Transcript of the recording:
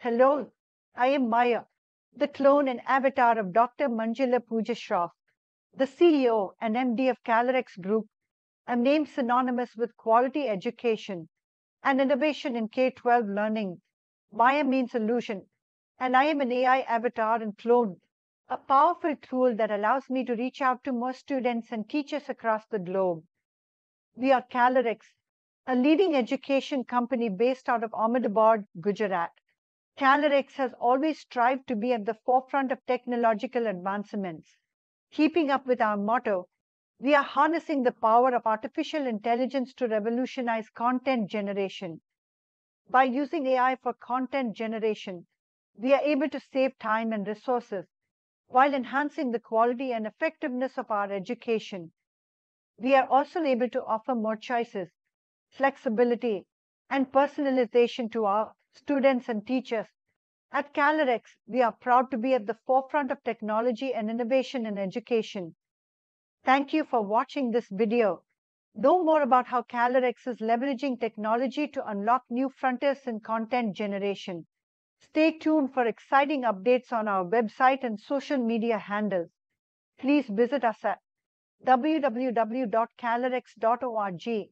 Hello, I am Maya, the clone and avatar of Dr. Manjula Pooja Shroff, the CEO and MD of Kalorex Group, a name synonymous with quality education and innovation in K-12 learning. Maya means illusion, and I am an AI avatar and clone, a powerful tool that allows me to reach out to more students and teachers across the globe. We are Kalorex, a leading education company based out of Ahmedabad, Gujarat. Kalorex has always strived to be at the forefront of technological advancements. Keeping up with our motto, we are harnessing the power of artificial intelligence to revolutionize content generation. By using AI for content generation, we are able to save time and resources while enhancing the quality and effectiveness of our education. We are also able to offer more choices, flexibility, and personalization to our students and teachers. At Kalorex, we are proud to be at the forefront of technology and innovation in education. Thank you for watching this video. Know more about how Kalorex is leveraging technology to unlock new frontiers in content generation. Stay tuned for exciting updates on our website and social media handles. Please visit us at www.kalorex.org.